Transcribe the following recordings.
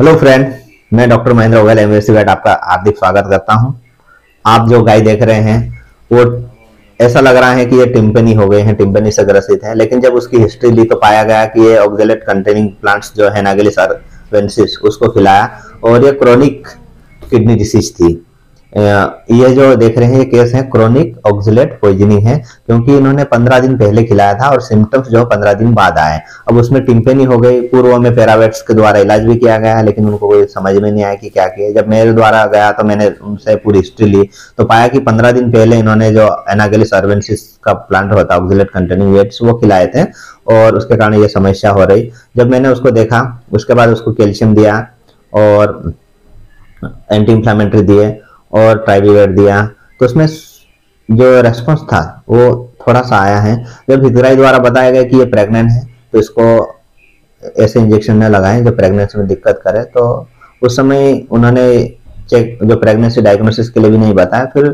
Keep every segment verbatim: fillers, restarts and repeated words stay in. Hello friend, मैं doctor Mahendra Amway से आपका हार्दिक स्वागत करता हूं। आप जो गाय देख रहे हैं वो ऐसा लग रहा है कि ये टिम्पनी हो गए हैं, टिम्पनी से ग्रसित है, लेकिन जब उसकी हिस्ट्री ली तो पाया गया कि ये ऑक्सिलेट कंटेनिंग प्लांट्स जो है नागली वेंसिस उसको खिलाया और ये क्रोनिक किडनी डिसीज थी। ये जो देख रहे हैं ये केस है क्रोनिक ऑक्सिलेट पॉइजनिंग है, क्योंकि इन्होंने पंद्रह दिन पहले खिलाया था और सिम्टम्स जो पंद्रह दिन बाद आए। अब उसमें टिम्पनी हो गई। पूर्व में पैरावेट्स के द्वारा इलाज भी किया गया है, लेकिन उनको कोई समझ में नहीं आया कि क्या किया। जब मेरे द्वारा गया तो मैंने उनसे पूरी हिस्ट्री ली तो पाया कि पंद्रह दिन पहले इन्होंने जो एनागेलिस सर्वेंसिस का प्लांट होता है ऑक्सिलेट कंटेनिंग वेट्स वो खिलाए थे और उसके कारण ये समस्या हो रही। जब मैंने उसको देखा उसके बाद उसको कैल्शियम दिया और एंटी इंफ्लेमेटरी दिए और ट्राइबीवेट दिया तो उसमें जो रेस्पॉन्स था वो थोड़ा सा आया है। जब हितग्राही द्वारा बताया गया कि ये प्रेग्नेंट है तो इसको ऐसे इंजेक्शन न लगाएं जो प्रेगनेंसी में दिक्कत करे, तो उस समय उन्होंने चेक जो प्रेगनेंसी डायग्नोसिस के लिए भी नहीं बताया। फिर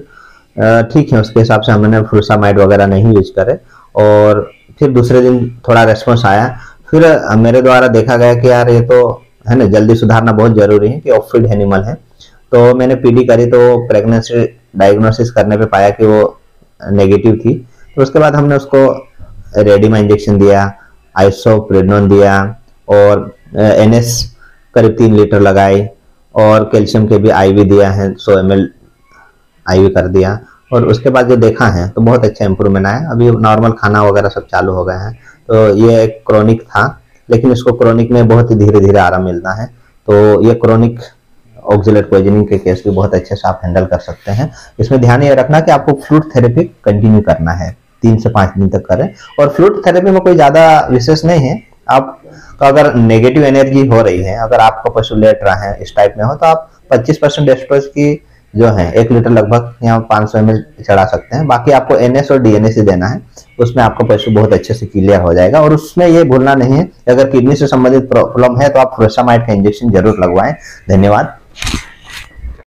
ठीक है, उसके हिसाब से हमने फुल्सामाइट वगैरह नहीं यूज करे और फिर दूसरे दिन थोड़ा रेस्पॉन्स आया। फिर मेरे द्वारा देखा गया कि यार ये तो है ना, जल्दी सुधारना बहुत जरूरी है कि ऑफ फीड एनिमल है। तो मैंने पीडी करी तो प्रेगनेंसी डायग्नोसिस करने पे पाया कि वो नेगेटिव थी। तो उसके बाद हमने उसको रेडीमा इंजेक्शन दिया, आईसो प्रिडन दिया और एनएस करीब तीन लीटर लगाई और कैल्शियम के भी आईवी दिया है, सौ एम एल आईवी कर दिया। और उसके बाद जो देखा है तो बहुत अच्छा इम्प्रूवमेंट आया। अभी नॉर्मल खाना वगैरह सब चालू हो गया है। तो ये एक क्रॉनिक था, लेकिन इसको क्रॉनिक में बहुत ही धीरे धीरे आराम मिलता है। तो ये क्रॉनिक ऑक्सिलेट पॉइजनिंग के केस भी बहुत अच्छे से आप हैंडल कर सकते हैं। इसमें ध्यान ये रखना कि आपको फ्लूट थेरेपी कंटिन्यू करना है, तीन से पाँच दिन तक करें। और फ्लूट थेरेपी में कोई ज़्यादा विशेष नहीं है। आपका अगर नेगेटिव एनर्जी हो रही है, अगर आपका पशु लेट रहा है इस टाइप में हो, तो आप पच्चीस परसेंट डेस्ट्रोज की जो है एक लीटर लगभग यहाँ पाँच सौ एम एल चढ़ा सकते हैं। बाकी आपको एनएस और डी एन ही देना है। उसमें आपका पशु बहुत अच्छे से क्लियर हो जाएगा। और उसमें ये भूलना नहीं है, अगर किडनी से संबंधित प्रॉब्लम है तो आप फ्लूसामाइट का इंजेक्शन जरूर लगवाएं। धन्यवाद।